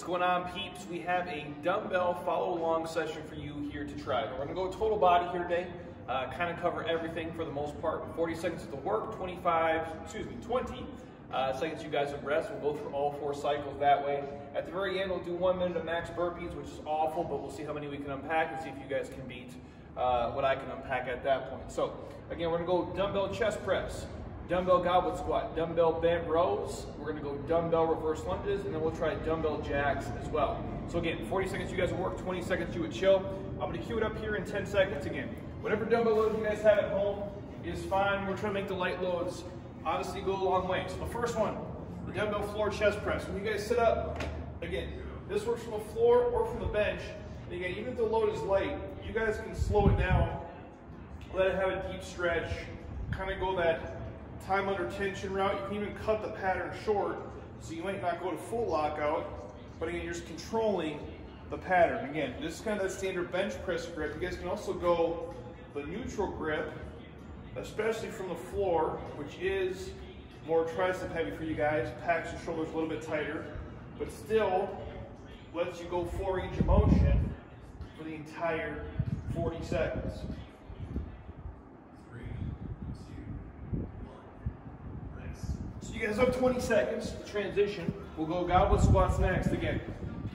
What's going on, peeps? We have a dumbbell follow along session for you here to try. We're gonna go total body here today, kind of cover everything for the most part. 40 seconds of the work, 20 seconds you guys have rest. We'll go through all four cycles that way. At the very end, we'll do 1 minute of max burpees, which is awful, but we'll see how many we can unpack and see if you guys can beat what I can unpack at that point. So again, we're gonna go dumbbell chest press, dumbbell goblet squat, dumbbell bent rows, we're gonna go dumbbell reverse lunges, and then we'll try dumbbell jacks as well. So again, 40 seconds you guys would work, 20 seconds you would chill. I'm gonna cue it up here in 10 seconds again. Whatever dumbbell load you guys have at home is fine. We're trying to make the light loads obviously go a long way. So the first one, the dumbbell floor chest press. When you guys sit up, again, this works from the floor or from the bench. And again, even if the load is light, you guys can slow it down, let it have a deep stretch, kind of go that time under tension route. You can even cut the pattern short, so you might not go to full lockout, but again, you're just controlling the pattern. Again, this is kind of that standard bench press grip. You guys can also go the neutral grip, especially from the floor, which is more tricep heavy for you guys, packs your shoulders a little bit tighter, but still lets you go full range of motion for the entire 40 seconds. You guys have 20 seconds to transition. We'll go goblet squats next. Again,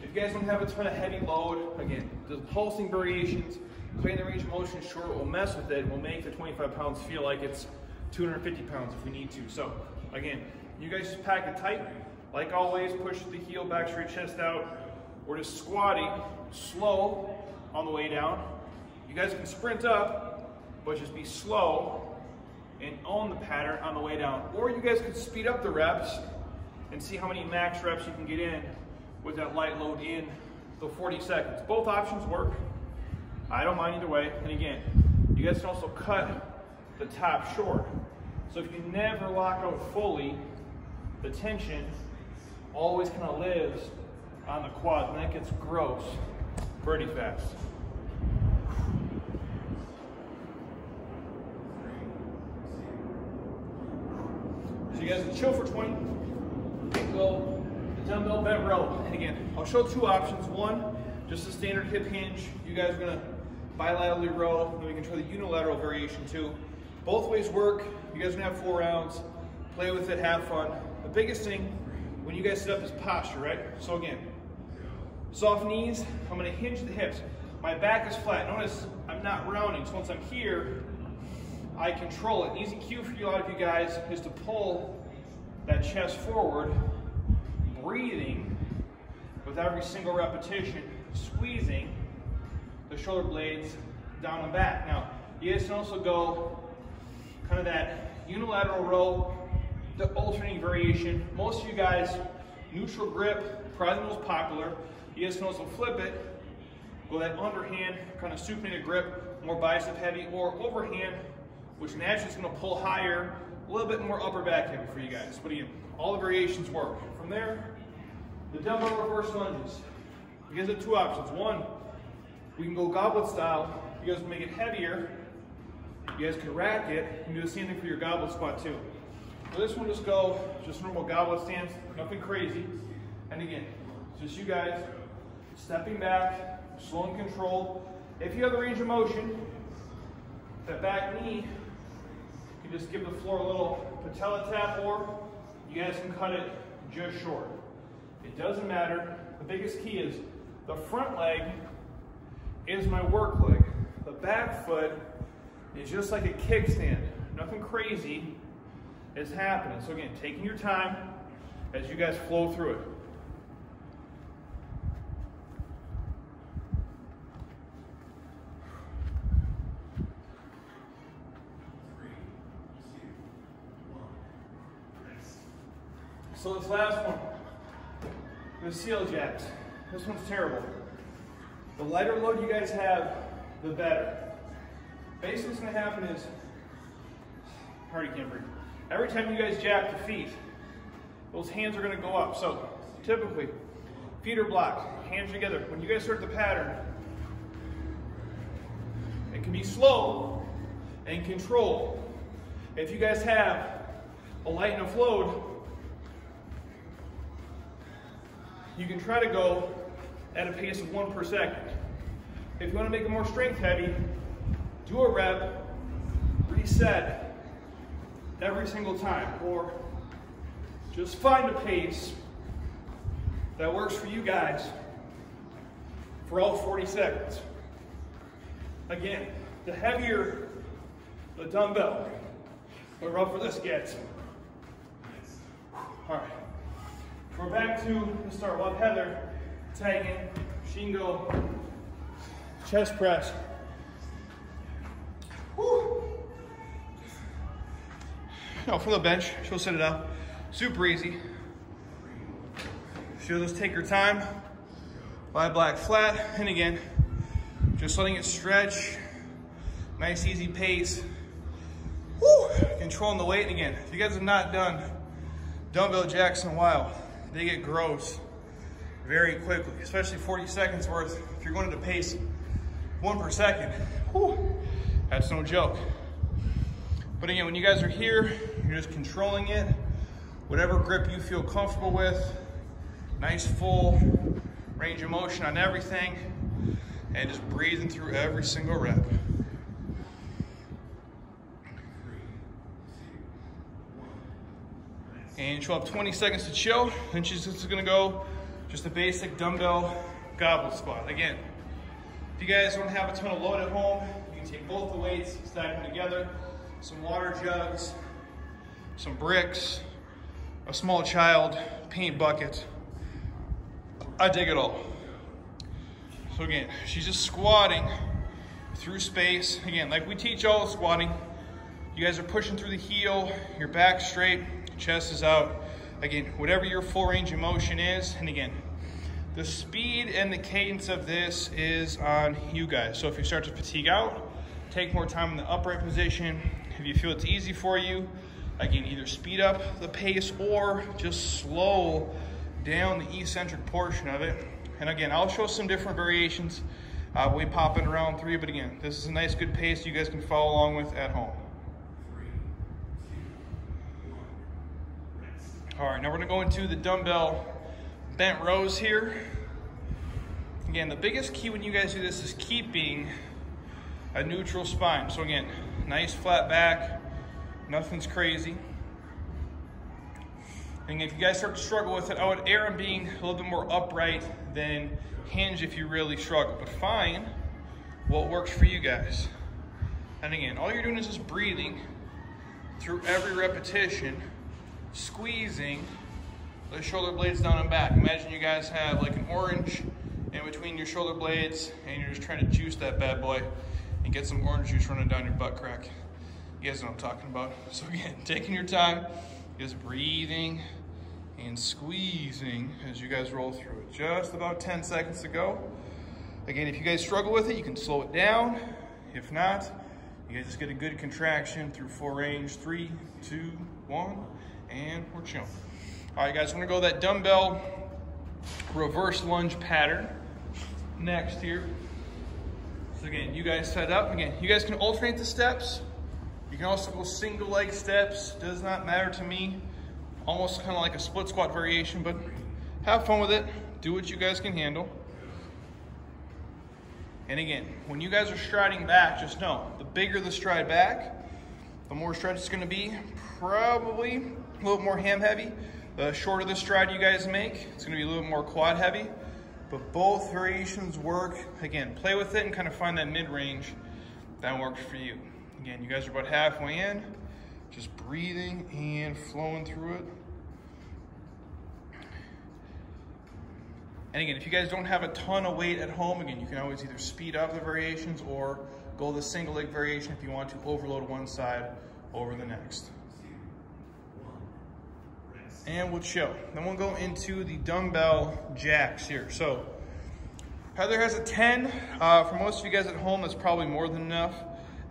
if you guys don't have a ton of heavy load, again, the pulsing variations, playing the range of motion short will mess with it. We'll make the 25 pounds feel like it's 250 pounds if we need to. So again, you guys just pack it tight. Like always, push the heel back, straight chest out. We're just squatting slow on the way down. You guys can sprint up, but just be slow and own the pattern on the way down. Or you guys could speed up the reps and see how many max reps you can get in with that light load in the 40 seconds. Both options work. I don't mind either way. And again, you guys can also cut the top short. So if you never lock out fully, the tension always kind of lives on the quads, and that gets gross pretty fast. So you guys can chill for 20, go the dumbbell bent row. And again, I'll show two options. One, just a standard hip hinge. You guys are gonna bilaterally row, and we can try the unilateral variation too. Both ways work. You guys are gonna have 4 rounds. Play with it, have fun. The biggest thing when you guys sit up is posture, right? So again, soft knees, I'm gonna hinge the hips. My back is flat. Notice I'm not rounding, so once I'm here, I control it. An easy cue for you, a lot of you guys, is to pull that chest forward, breathing with every single repetition, squeezing the shoulder blades down and back. Now, you guys can also go kind of that unilateral row, the alternating variation. Most of you guys, neutral grip, probably the most popular. You guys can also flip it, go that underhand, kind of supinated grip, more bicep heavy, or overhand, which naturally is going to pull higher, a little bit more upper back heavy for you guys. But again, all the variations work. From there, the dumbbell reverse lunges. You guys have two options. One, we can go goblet style. You guys can make it heavier. You guys can rack it. You can do the same thing for your goblet squat too. So this one, just go just normal goblet stance, nothing crazy. And again, just you guys stepping back, slow and controlled. If you have the range of motion, that back knee, you just give the floor a little patella tap, or you guys can cut it just short. It doesn't matter. The biggest key is the front leg is my work leg. The back foot is just like a kickstand. Nothing crazy is happening. So again, taking your time as you guys flow through it. So this last one, the seal jacks. This one's terrible. The lighter load you guys have, the better. Basically what's gonna happen is, I already can't breathe. Every time you guys jack the feet, those hands are gonna go up. So typically, feet are blocked, hands together. When you guys start the pattern, it can be slow and controlled. If you guys have a light and a float, you can try to go at a pace of 1 per second. If you want to make it more strength heavy, do a rep, reset every single time, or just find a pace that works for you guys for all 40 seconds. Again, the heavier the dumbbell, the rougher this gets. All right, we're back to the start. We'll have Heather tag in, shingo, chest press. Woo. No, from the bench, she'll set it up. Super easy. She'll just take her time, lie back flat, and again, just letting it stretch. Nice, easy pace. Woo. Controlling the weight. And again, if you guys have not done dumbbell jacks in a while, they get gross very quickly, especially 40 seconds worth. If you're going at a pace 1 per second, whew, that's no joke. But again, when you guys are here, you're just controlling it. Whatever grip you feel comfortable with, nice full range of motion on everything, and just breathing through every single rep. And she'll have 20 seconds to chill, and she's just gonna go just a basic dumbbell goblet squat. Again, if you guys don't have a ton of load at home, you can take both the weights, stack them together, some water jugs, some bricks, a small child, paint bucket. I dig it all. So again, she's just squatting through space. Again, like we teach all squatting, you guys are pushing through the heel, your back straight, chest is out. Again, whatever your full range of motion is. And again, the speed and the cadence of this is on you guys. So if you start to fatigue out, take more time in the upright position. If you feel it's easy for you, again, either speed up the pace or just slow down the eccentric portion of it. And again, I'll show some different variations. We pop in round 3, but again, this is a nice, good pace you guys can follow along with at home. All right, now we're gonna go into the dumbbell bent rows here. Again, the biggest key when you guys do this is keeping a neutral spine. So again, nice flat back, nothing's crazy. And if you guys start to struggle with it, I would err on being a little bit more upright than hinge if you really struggle, but find what works for you guys. And again, all you're doing is just breathing through every repetition, squeezing the shoulder blades down and back. Imagine you guys have like an orange in between your shoulder blades and you're just trying to juice that bad boy and get some orange juice running down your butt crack. You guys know what I'm talking about. So again, taking your time, just breathing and squeezing as you guys roll through it. Just about 10 seconds to go. Again, if you guys struggle with it, you can slow it down. If not, you guys just get a good contraction through full range. 3, 2, 1. And we're chilling. All right, guys, we're gonna go that dumbbell reverse lunge pattern next here. So again, you guys set up. Again, you guys can alternate the steps. You can also go single leg steps. Does not matter to me. Almost kind of like a split squat variation, but have fun with it. Do what you guys can handle. And again, when you guys are striding back, just know the bigger the stride back, the more stretch it's gonna be. Probably a little more ham heavy. The shorter the stride you guys make, it's gonna be a little more quad heavy, but both variations work. Again, play with it and kind of find that mid-range that works for you. Again, you guys are about halfway in, just breathing and flowing through it. And again, if you guys don't have a ton of weight at home, again, you can always either speed up the variations or go the single leg variation if you want to overload one side over the next. And we'll chill. Then we'll go into the dumbbell jacks here. So Heather has a 10. For most of you guys at home, that's probably more than enough.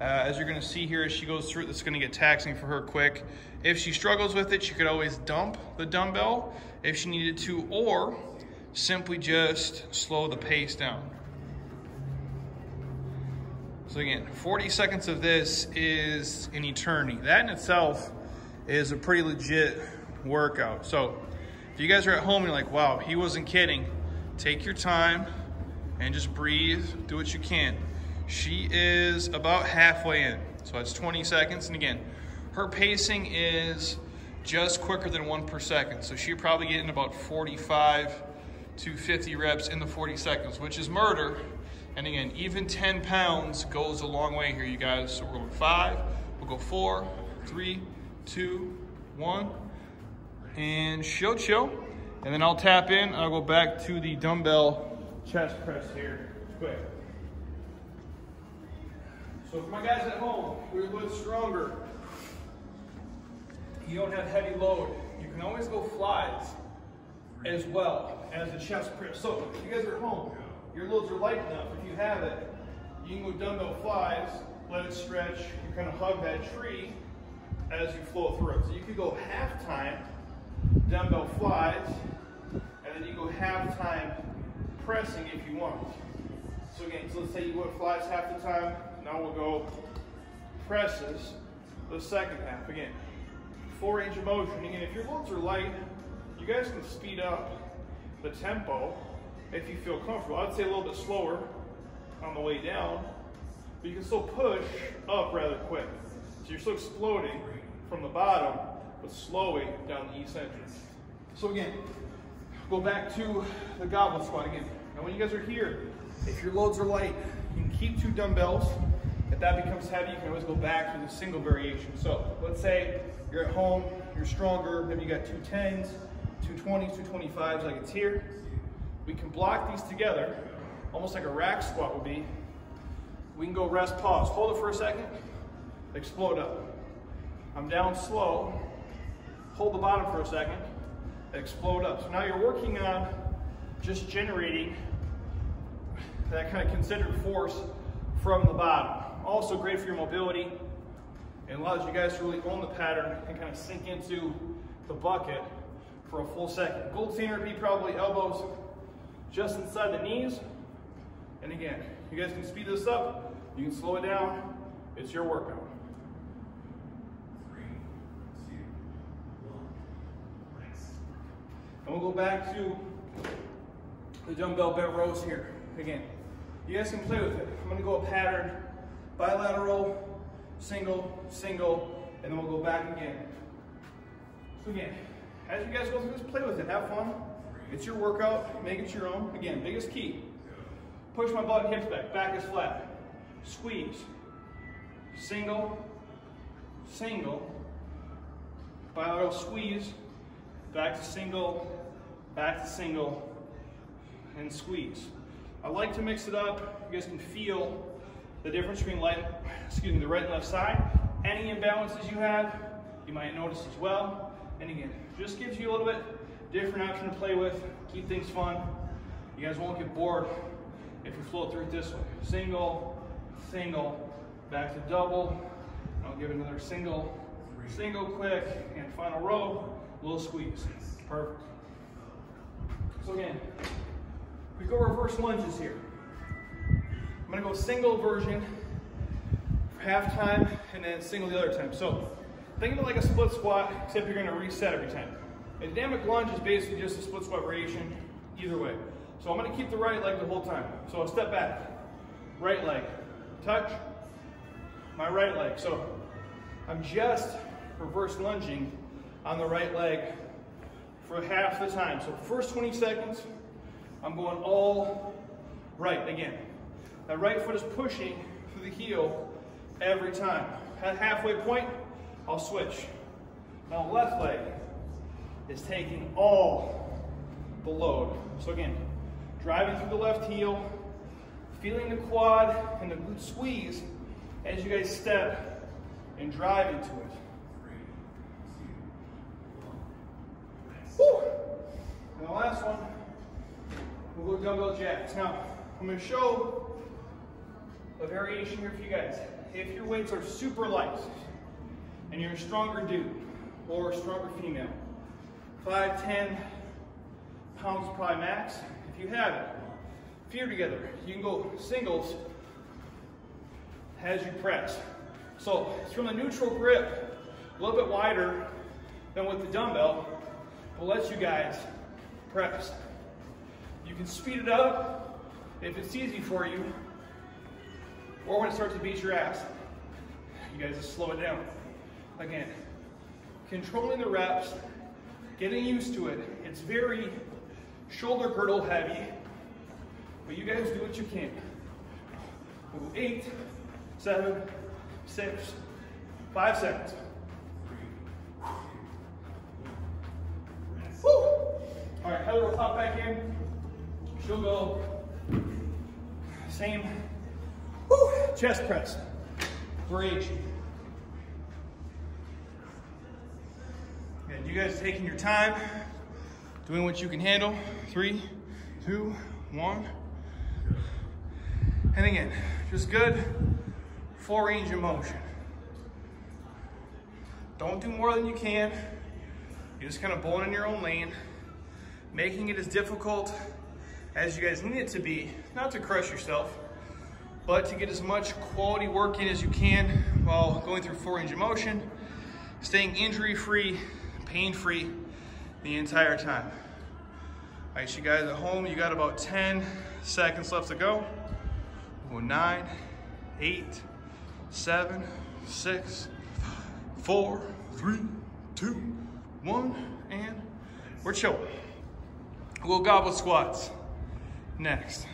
As you're gonna see here, as she goes through it, that's gonna get taxing for her quick. If she struggles with it, she could always dump the dumbbell if she needed to, or simply just slow the pace down. So again, 40 seconds of this is an eternity. That in itself is a pretty legit workout. So If you guys are at home and you're like, wow, he wasn't kidding, take your time and just breathe, do what you can. She is about halfway in, so that's 20 seconds. And again, her pacing is just quicker than 1 per second. So she'll probably get in about 45 to 50 reps in the 40 seconds, which is murder. And again, even 10 pounds goes a long way here, you guys. So we're going 5, we'll go 4, 3, 2, 1, and she'll chill. And then I'll tap in, and I'll go back to the dumbbell chest press here, quick. So for my guys at home, we're a little stronger. You don't have heavy load. You can always go flies as well as the chest press. So if you guys are at home, your loads are light enough. If you have it, you can go dumbbell flies, let it stretch, you kind of hug that tree as you flow through it. So you could go half-time dumbbell flies, and then you go half-time pressing if you want. So again, so let's say you went flies half the time, now we'll go presses the second half. Again, full range of motion. Again, if your loads are light, you guys can speed up the tempo if you feel comfortable. I'd say a little bit slower on the way down, but you can still push up rather quick. So you're still exploding from the bottom, but slowing down the eccentrics. So again, go back to the goblet squat again. Now when you guys are here, if your loads are light, you can keep 2 dumbbells. If that becomes heavy, you can always go back to the single variation. So let's say you're at home, you're stronger, maybe you got 2 10s, 2 20s, 2 25s like it's here. We can block these together, almost like a rack squat would be. We can go rest, pause, hold it for a second, explode up. I'm down slow, hold the bottom for a second, explode up. So now you're working on just generating that kind of concentric force from the bottom. Also great for your mobility. It allows you guys to really own the pattern and kind of sink into the bucket for a full second. Gold standard would be probably elbows just inside the knees. And again, you guys can speed this up, you can slow it down, it's your workout. And we'll go back to the dumbbell bent rows here. Again, you guys can play with it. I'm gonna go a pattern, bilateral, single, single, and then we'll go back again. So again, as you guys go through this, play with it, have fun. It's your workout, make it your own. Again, biggest key, push my butt and hips back, back is flat. Squeeze, single, single, bilateral squeeze, back to single, and squeeze. I like to mix it up. You guys can feel the difference between the right and left side. Any imbalances you have, you might notice as well. And again, just gives you a little bit different option to play with. Keep things fun. You guys won't get bored if you flow through it this way. Single, single, back to double. I'll give it another single, single quick, and final row, little squeeze. Perfect. So again, we go reverse lunges here. I'm gonna go single version for half time and then single the other time. So think of it like a split squat, except you're gonna reset every time. A dynamic lunge is basically just a split squat variation either way. So I'm gonna keep the right leg the whole time. So I'll step back, right leg, touch my right leg. So I'm just reverse lunging on the right leg for half the time. So first 20 seconds, I'm going all right again. That right foot is pushing through the heel every time. At halfway point, I'll switch. Now left leg is taking all the load. So again, driving through the left heel, feeling the quad and the glute squeeze as you guys step and drive into it. Woo! And the last one, we'll go dumbbell jacks. Now, I'm going to show a variation here for you guys. If your weights are super light and you're a stronger dude or a stronger female, 5, 10 pounds probably max. If you have it, fear together, you can go singles as you press. So it's from a neutral grip, a little bit wider than with the dumbbell, a We'll let you guys practice. You can speed it up if it's easy for you, or when it starts to beat your ass, you guys just slow it down. Again, controlling the reps, getting used to it. It's very shoulder girdle heavy, but you guys do what you can. We'll do 8, 7, 6, 5 seconds. Woo! All right, Heather will pop back in. She'll go same. Woo! Chest press. Bridge. And you guys are taking your time, doing what you can handle. 3, 2, 1. And again, just good full range of motion. Don't do more than you can. You're just kind of bowling in your own lane, making it as difficult as you guys need it to be, not to crush yourself, but to get as much quality work in as you can while going through full range of motion, staying injury-free, pain-free the entire time. All right, you guys at home, you got about 10 seconds left to go. We'll go 9, 8, 7, 6, 5, 4, 3, 2, 1, and we're chilling. We'll go goblet squats next.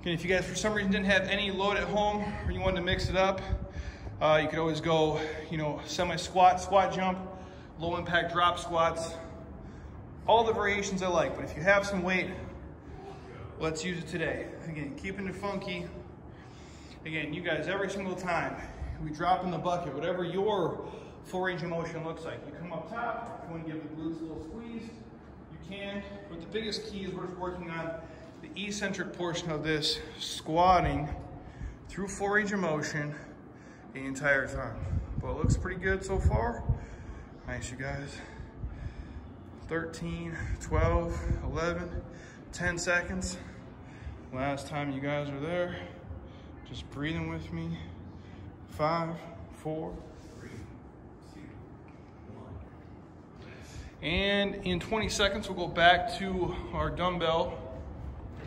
Again, if you guys for some reason didn't have any load at home or you wanted to mix it up, you could always go, you know, semi-squat, squat jump, low impact drop squats, all the variations I like. But if you have some weight, let's use it today. Again, keeping it funky. Again, you guys, every single time we drop in the bucket, whatever your full range of motion looks like, you come up top. If you want to give the glutes a little squeeze, you can. But the biggest key is we're working on the eccentric portion of this, squatting through full range of motion the entire time. But it looks pretty good so far. Nice, you guys. 13, 12, 11, 10 seconds. Last time you guys are there. Just breathing with me. 5, 4, 3, 2, 1. And in 20 seconds, we'll go back to our dumbbell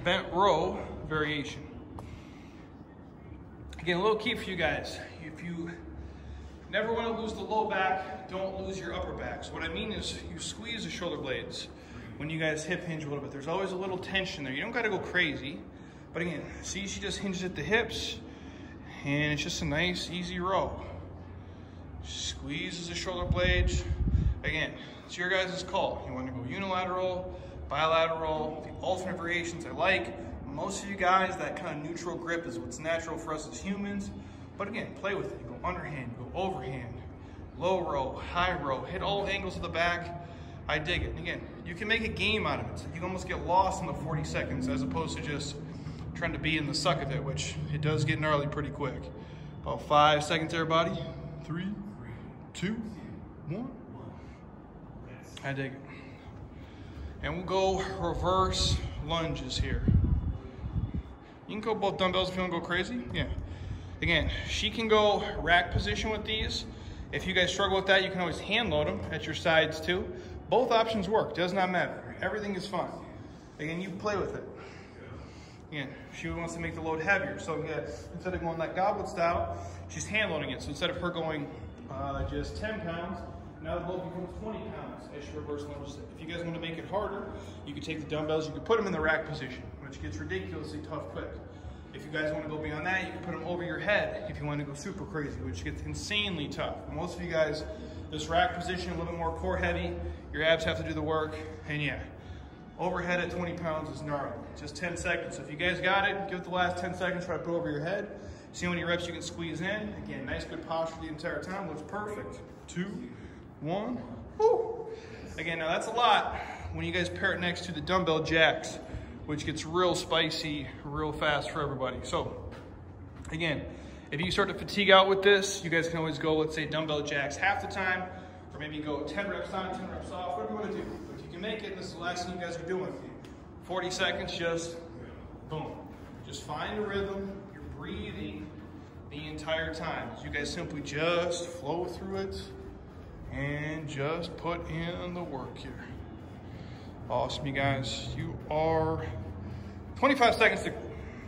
bent row variation. Again, a little key for you guys. If you never want to lose the low back, don't lose your upper back. So what I mean is you squeeze the shoulder blades when you guys hip hinge a little bit. There's always a little tension there. You don't got to go crazy. But again, see, she just hinges at the hips, and it's just a nice, easy row. Squeezes the shoulder blades. Again, it's your guys' call. You want to go unilateral, bilateral, the alternate variations I like. Most of you guys, that kind of neutral grip is what's natural for us as humans. But again, play with it. Go underhand, go overhand, low row, high row, hit all angles of the back. I dig it. And again, you can make a game out of it. So you can almost get lost in the 40 seconds as opposed to just trying to be in the suck of it, which it does get gnarly pretty quick. About 5 seconds, everybody. 3, 2, 1. I dig it. And we'll go reverse lunges here. You can go both dumbbells if you don't go crazy. Yeah. Again, she can go rack position with these. If you guys struggle with that, you can always hand load them at your sides too. Both options work, does not matter. Everything is fine. Again, you play with it. Again, she wants to make the load heavier. So again, instead of going that goblet style, she's hand loading it. So instead of her going just 10 pounds, now the load becomes 20 pounds as she reverse lunges. If you guys want to make it harder, you can take the dumbbells, you can put them in the rack position, which gets ridiculously tough quick. If you guys want to go beyond that, you can put them over your head if you want to go super crazy, which gets insanely tough. Most of you guys, this rack position, a little bit more core heavy, your abs have to do the work, and yeah, overhead at 20 pounds is gnarly. Just 10 seconds. So if you guys got it, give it the last 10 seconds, try to put it over your head. See how many reps you can squeeze in. Again, nice, good posture the entire time. Looks perfect. 2, 1. Woo. Again, now that's a lot when you guys pair it next to the dumbbell jacks, which gets real spicy real fast for everybody. So again, if you start to fatigue out with this, you guys can always go, let's say dumbbell jacks half the time, or maybe go 10 reps on, 10 reps off, whatever you want to do. But if you can make it, and this is the last thing you guys are doing. 40 seconds, just boom. Just find the rhythm, you're breathing the entire time. You guys simply just flow through it and just put in the work here. Awesome, you guys. You are 25 seconds to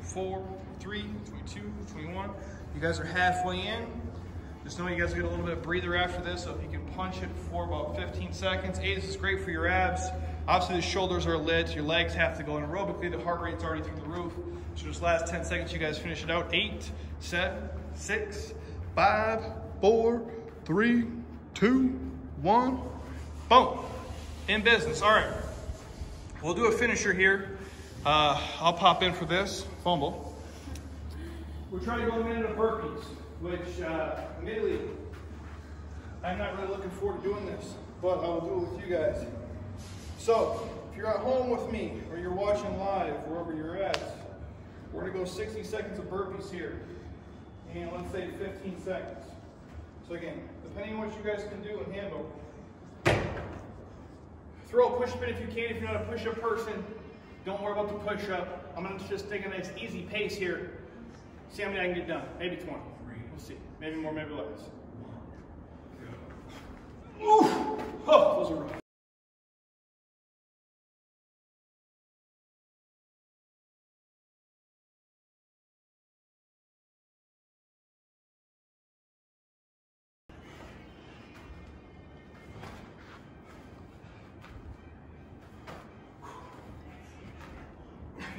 4, 3, 22, 21. You guys are halfway in. Just know you guys get a little bit of breather after this, so if you can punch it for about 15 seconds. Hey, this is great for your abs. Obviously the shoulders are lit, your legs have to go in aerobically, the heart rate's already through the roof. So just last 10 seconds, you guys finish it out. 8, 7, 6, 5, 4, 3, 2, 1, boom, in business. All right, we'll do a finisher here. I'll pop in for this, fumble. We're trying to go a minute of burpees, which admittedly, I'm not really looking forward to doing this, but I will do it with you guys. So, if you're at home with me, or you're watching live, wherever you're at, we're gonna go 60 seconds of burpees here, and let's say 15 seconds. So again, depending on what you guys can do and handle. Throw a push-up in if you can. If you're not a push-up person, don't worry about the push-up. I'm gonna just take a nice easy pace here, see how many I can get done, maybe 20. We'll see, maybe more, maybe less. Ooh, oh, those are rough.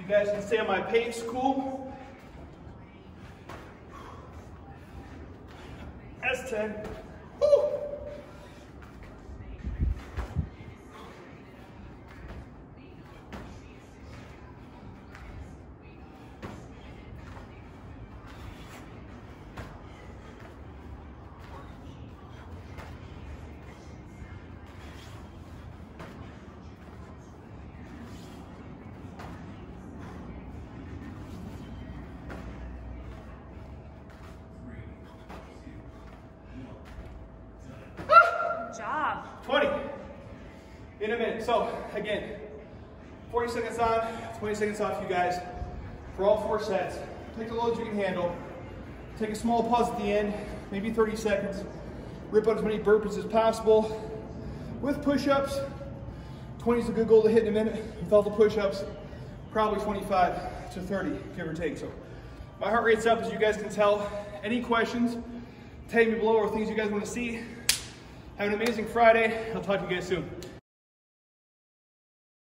You guys can stay on my pace, cool. That's 10. Woo. Job. 20 in a minute. So again, 40 seconds on, 20 seconds off, you guys, for all 4 sets. Take the loads you can handle. Take a small pause at the end, maybe 30 seconds. Rip out as many burpees as possible. With push-ups, 20 is a good goal to hit in a minute. With all the push-ups, probably 25 to 30, give or take. So my heart rate's up, as you guys can tell. Any questions, tag me below, or things you guys want to see. Have an amazing Friday. I'll talk to you guys soon.